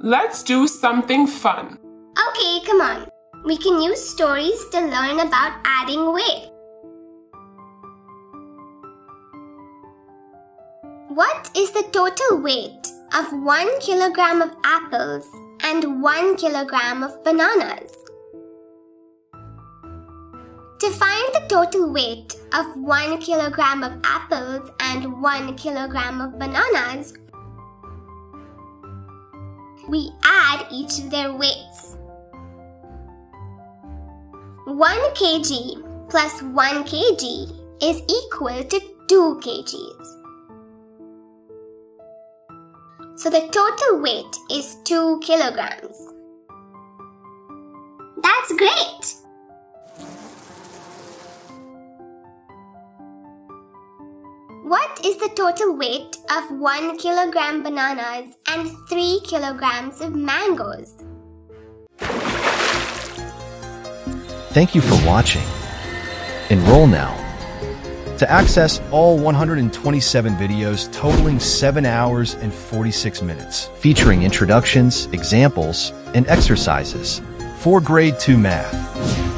Let's do something fun. Okay, come on. We can use stories to learn about adding weight. What is the total weight of 1 kilogram of apples and 1 kilogram of bananas? To find the total weight of 1 kilogram of apples and 1 kilogram of bananas, we add each of their weights. 1 kg plus 1 kg is equal to 2 kgs. So the total weight is 2 kilograms. That's great! What is the total weight of 1 kilogram bananas and 3 kilograms of mangoes? Thank you for watching. Enroll now to access all 127 videos totaling 7 hours and 46 minutes, featuring introductions, examples, and exercises for grade 2 math.